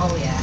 Oh yeah. Yeah.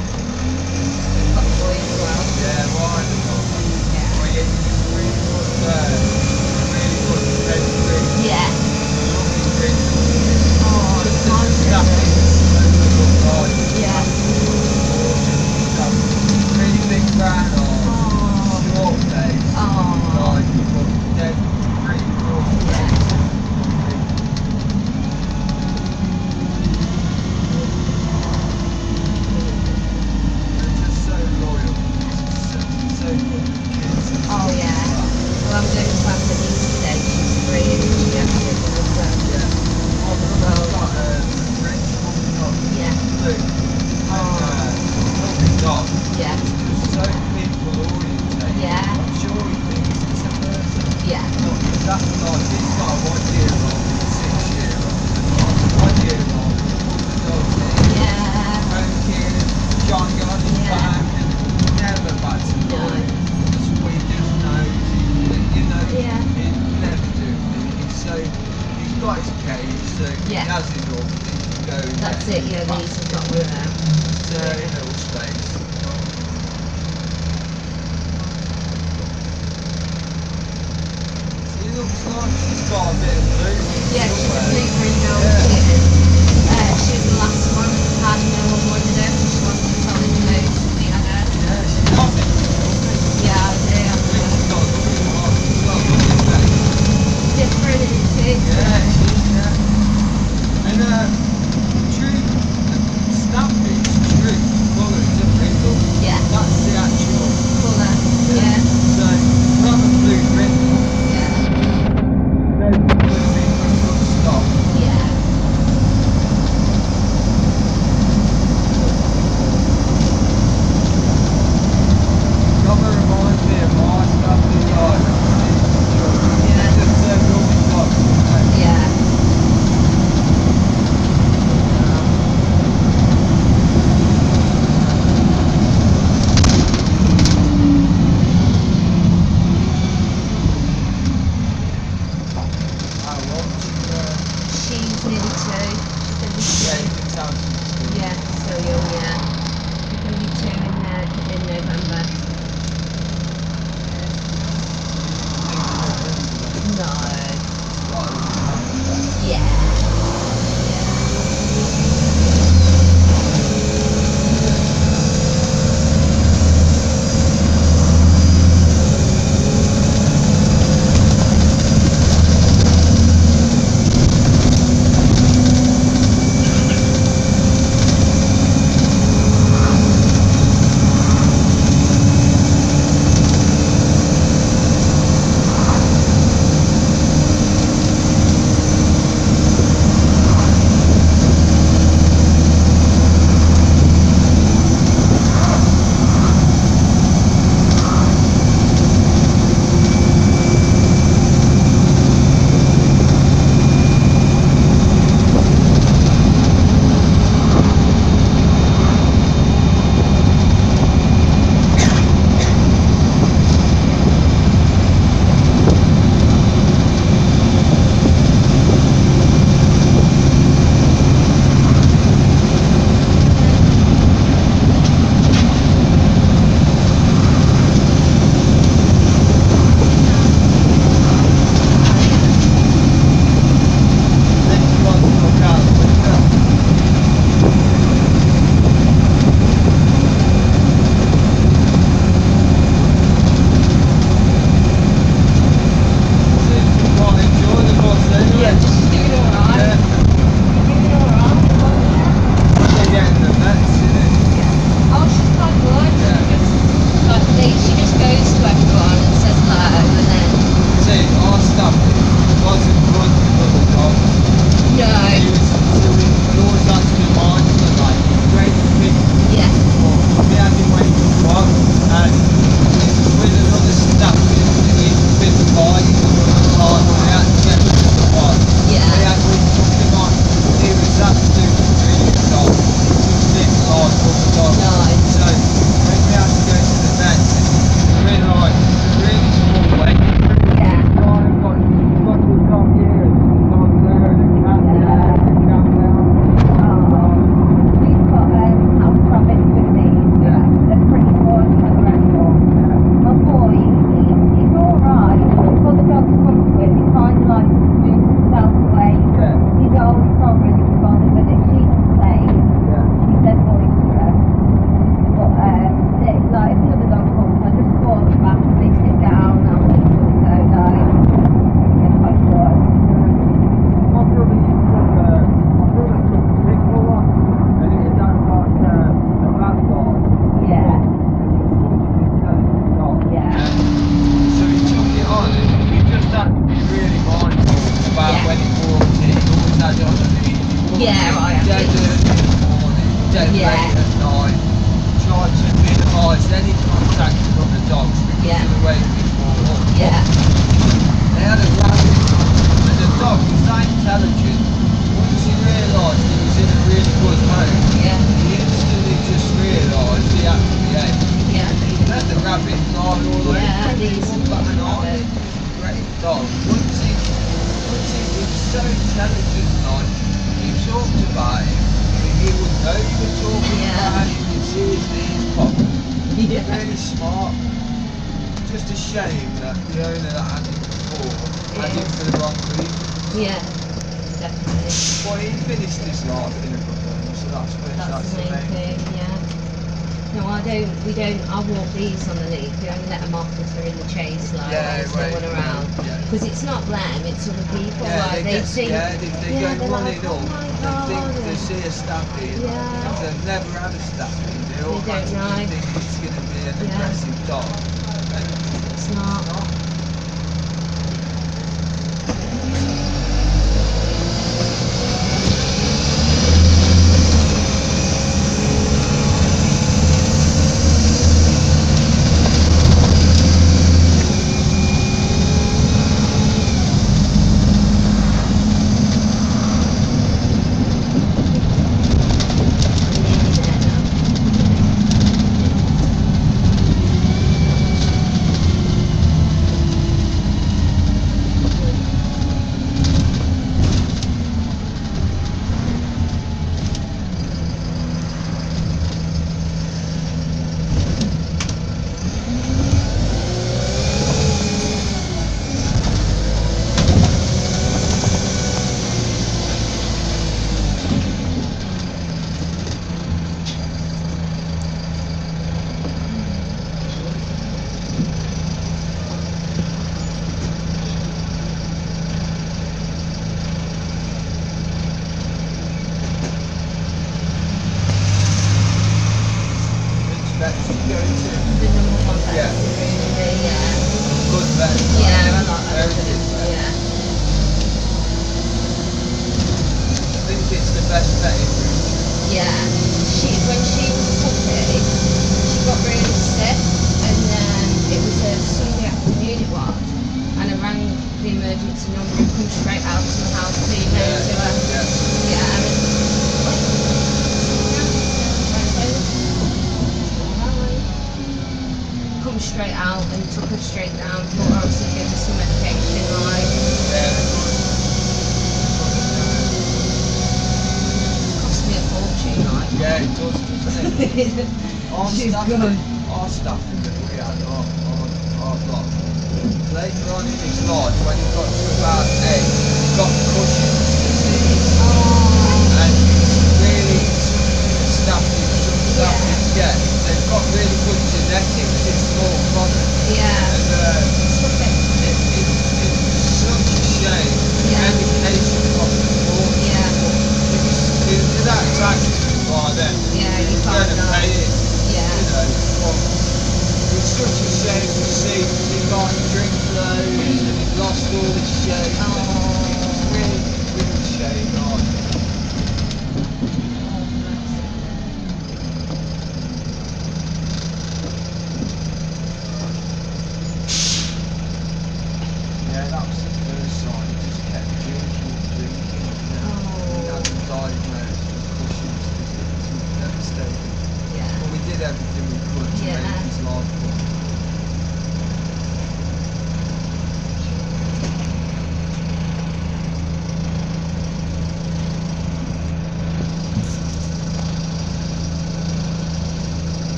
Yeah, right. Don't let us nine. Try to minimise any contact from the dogs because of the way people walk. Yeah. Now the rabbit, and the dog is that intelligent. Once he realised he was in a really good mood, he instantly just realised he had to behave. Yeah. Let the rabbit lie all over. Yeah, great dog. Once he was so intelligent, like you talked about him, he would know you were talking about him, you'd see his knees popping. He's really smart. Just a shame that the owner that had him before had him for the wrong reason. Yeah, definitely. Well, he finished his life in a good way, so that's the main thing. Yeah. No, I walk these on the lead, we only let them off if they're in the chase, like there's no one around. Because it's not them, it's other people, like they think they see a staffy, if they've never had a staffy, they automatically think it's going to be an aggressive dog. It's not.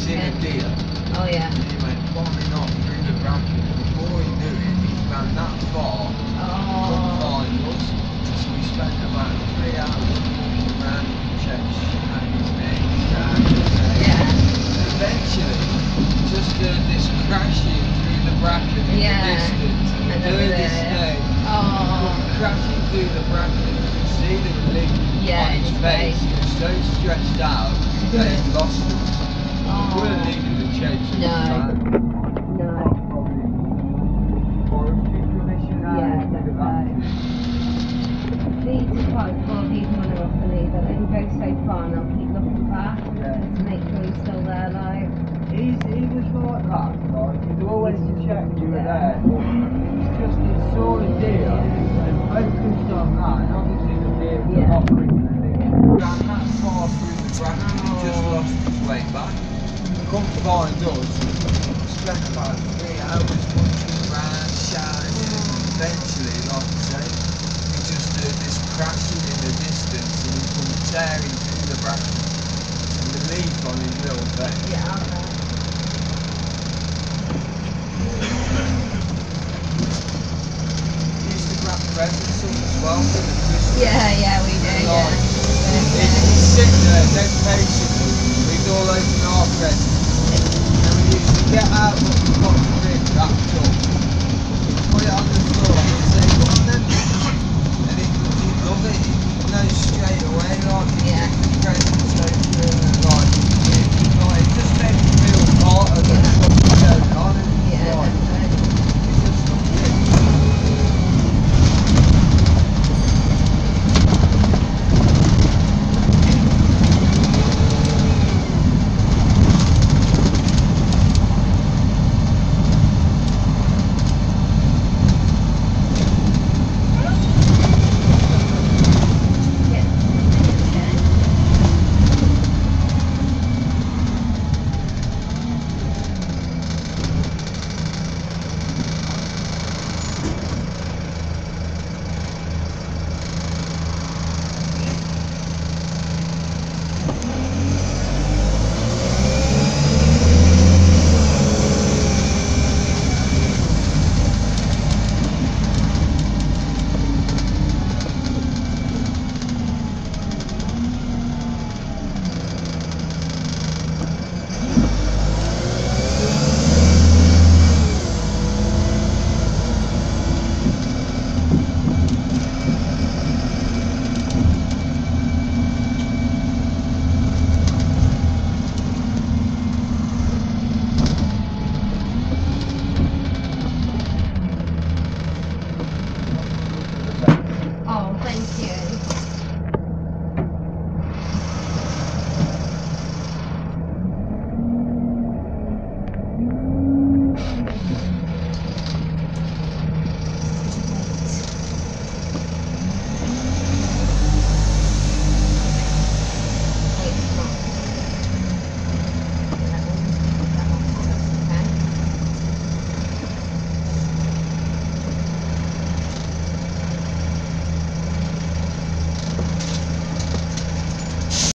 celebration. Oh yeah. And he went bombing off through the branches. Before he knew it, he ran that far. Oh. So we spent about 3 hours walking around the church and his name's down. Yeah. Eventually, just heard this crashing through the bracket in the distance. And we heard this name. Oh. Crashing through the bracket. You could see the relief on his face. He was so stressed out that he lost it. We weren't leaving the church at the time. No. Probably forestry commissioner. Yeah, that's right. These are quite poor people on a believe that they can go so far and I'll keep looking back to make sure he's still there, like. He was like that, like, he'd always check you were there. He's just he saw a deer and focused on that, and obviously the deer was offering anything. Ran that far through the bracket, he just lost his way back. Come to find us, spent about 3 hours punching around, shouting, and eventually, like I say, we just heard this crashing in the distance and he come tearing through the bracket and the leaf on his little face. Yeah, I know. He used to grab presents up as well for the Christmas. Yeah, we do, yeah. He'd sit there, dead patiently, we'd all open our presents. Get out what we've got to bring, wrapped up. Put it on the floor and say, go on then. And he'd love it, he'd know straight away, like, he'd go